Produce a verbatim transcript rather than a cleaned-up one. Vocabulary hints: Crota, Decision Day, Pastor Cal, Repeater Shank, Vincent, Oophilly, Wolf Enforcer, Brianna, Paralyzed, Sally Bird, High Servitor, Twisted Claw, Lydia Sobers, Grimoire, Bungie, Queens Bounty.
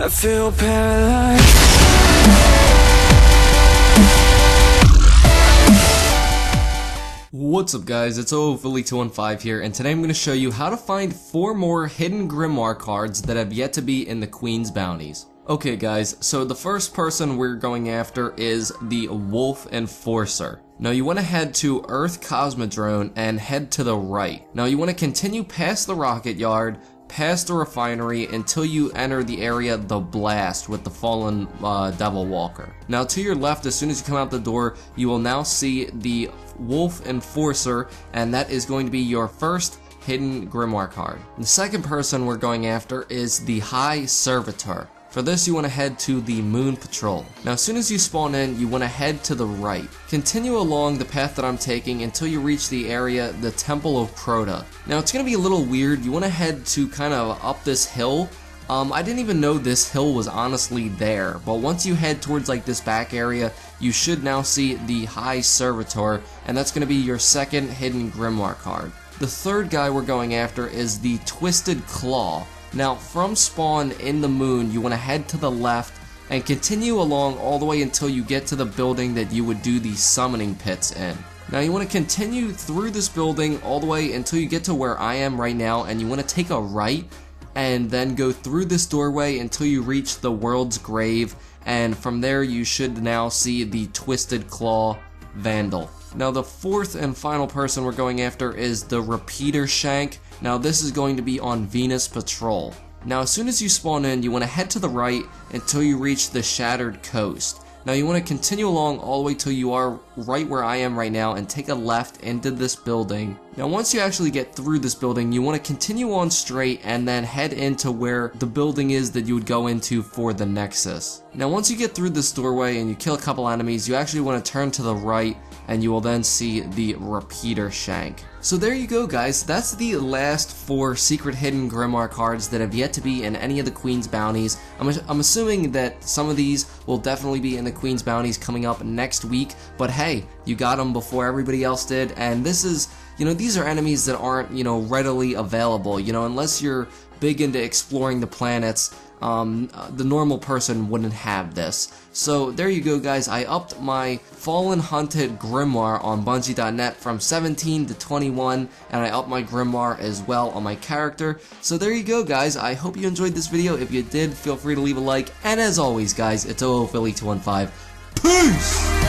I feel paralyzed. What's up guys, it's Oophilly two one five here, and today I'm going to show you how to find four more hidden Grimoire cards that have yet to be in the Queens Bounties. Okay guys, so the first person we're going after is the Wolf Enforcer. Now you want to head to Earth Cosmodrome and head to the right. Now you want to continue past the rocket yard, past the refinery, until you enter the area The Blast with the fallen uh, devil walker. Now to your left, as soon as you come out the door, you will now see the Wolf Enforcer, and that is going to be your first hidden Grimoire card. The second person we're going after is the High Servitor. For this, you want to head to the Moon Patrol. Now, as soon as you spawn in, you want to head to the right. Continue along the path that I'm taking until you reach the area, the Temple of Crota. Now, it's going to be a little weird. You want to head to kind of up this hill. Um, I didn't even know this hill was honestly there, but once you head towards like this back area, you should now see the High Servitor, and that's going to be your second hidden Grimoire card. The third guy we're going after is the Twisted Claw. Now, from spawn in the moon, you want to head to the left and continue along all the way until you get to the building that you would do the summoning pits in. Now, you want to continue through this building all the way until you get to where I am right now, and you want to take a right and then go through this doorway until you reach the World's Grave, and from there you should now see the Twisted Claw Vandal. Now, the fourth and final person we're going after is the Repeater Shank. Now this is going to be on Venus Patrol. Now as soon as you spawn in, you want to head to the right until you reach the Shattered Coast. Now you want to continue along all the way till you are right where I am right now and take a left into this building. Now once you actually get through this building, you want to continue on straight and then head into where the building is that you would go into for the Nexus. Now once you get through this doorway and you kill a couple enemies, you actually want to turn to the right and you will then see the Repeater Shank. So there you go guys, that's the last four secret hidden Grimoire cards that have yet to be in any of the Queen's Bounties. I'm, I'm assuming that some of these will definitely be in the Queen's Bounties coming up next week, but hey, you got them before everybody else did, and this is, you know, these are enemies that aren't, you know, readily available, you know, unless you're big into exploring the planets. Um, the normal person wouldn't have this. So there you go guys, I upped my Fallen Hunted Grimoire on Bungie dot net from seventeen to twenty-one, and I upped my Grimoire as well on my character. So there you go guys, I hope you enjoyed this video. If you did, feel free to leave a like, and as always guys, it's Oophilly two one five. Peace!